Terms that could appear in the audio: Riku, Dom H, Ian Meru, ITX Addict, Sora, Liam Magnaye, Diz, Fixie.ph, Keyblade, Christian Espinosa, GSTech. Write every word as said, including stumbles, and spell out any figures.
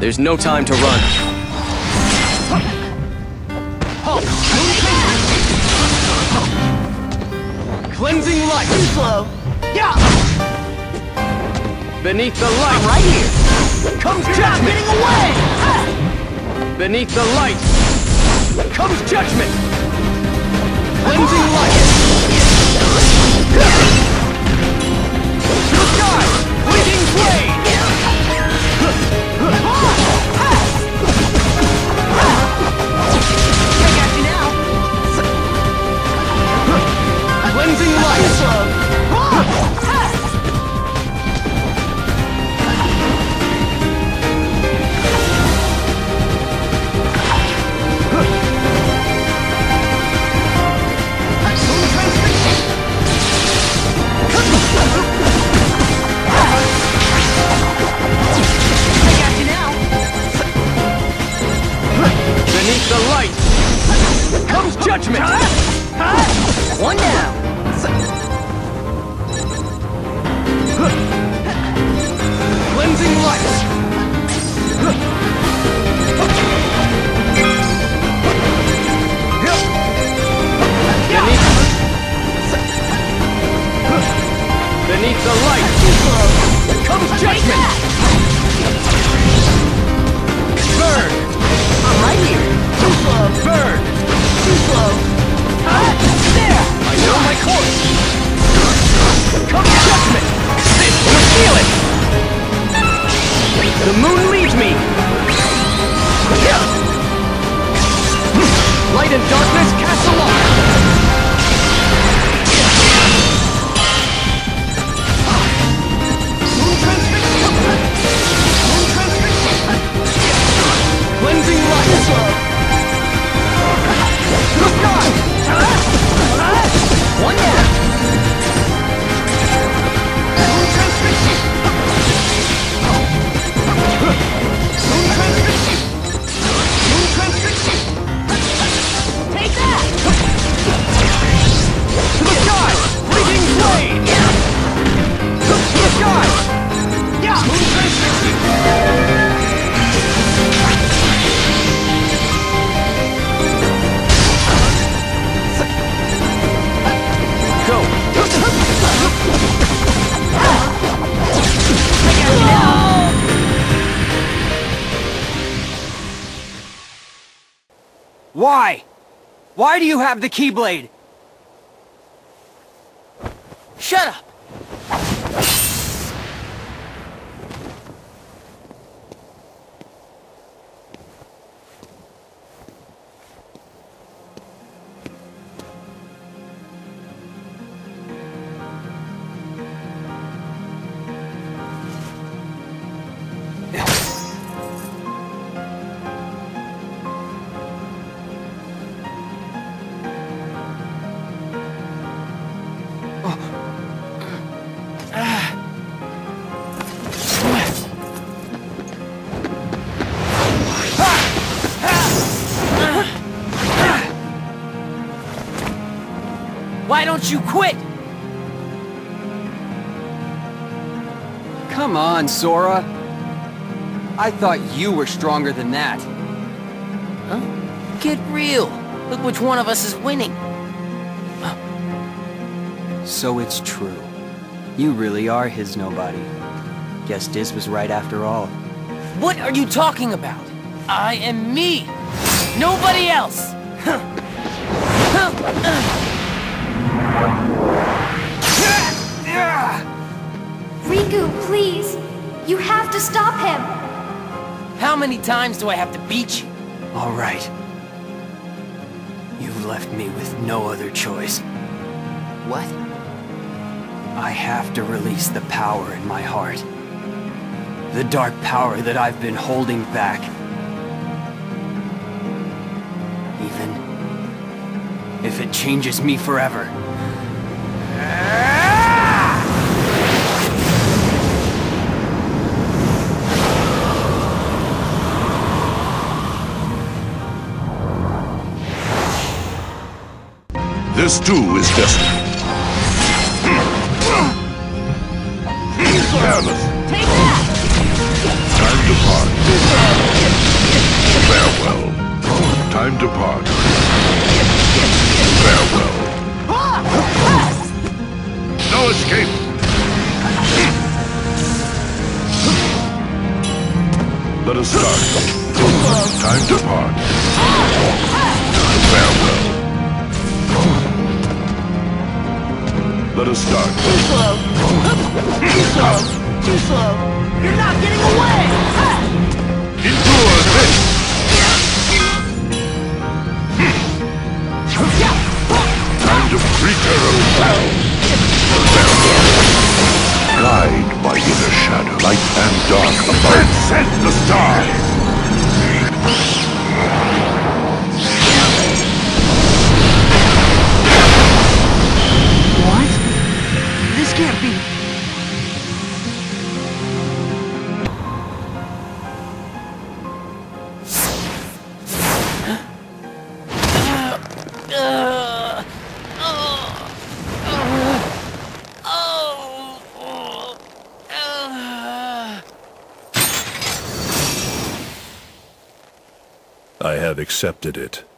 There's no time to run. Cleansing light. Too slow. Yeah. Beneath the light. I'm right here. Comes judgment. Getting away. Ah. Beneath the light. Comes judgment. Cleansing light. Your God, leading blade. Cleansing light. Beneath the light comes judgment! One down! Cleansing light! Beneath, beneath the light comes judgment! Burn! I'm right here! Too slow! Burn! Too slow! Ah! There! I know my course! Come judgment! This will feel it! The moon leads me! Light and darkness cast along! Moon transfixation! Cleansing light! Look on! One down! Moon transmission! Moon transmission! Moon transmission! Take that! To the sky! Leading blade! To the sky! Yeah! Moon transmission! Why? Why do you have the Keyblade? Shut up! Why don't you quit? Come on, Sora. I thought you were stronger than that. Huh? Get real. Look which one of us is winning. So it's true. You really are his nobody. Guess Diz was right after all. What are you talking about? I am me. Nobody else. Huh. Huh. Uh. Riku, please! You have to stop him! How many times do I have to beat you? All right. You've left me with no other choice. What? I have to release the power in my heart. The dark power that I've been holding back. Even if it changes me forever. This too is destiny. Take that! I'm depart. Farewell. Time to part. Farewell. No escape. Let us start. Time to part. Farewell. Let us start. Too slow. Too slow. Too slow. You're not getting away. Endure this. Time to prepare a guide by inner shadow, light and dark, above set the stars. What? This can't be. I have accepted it.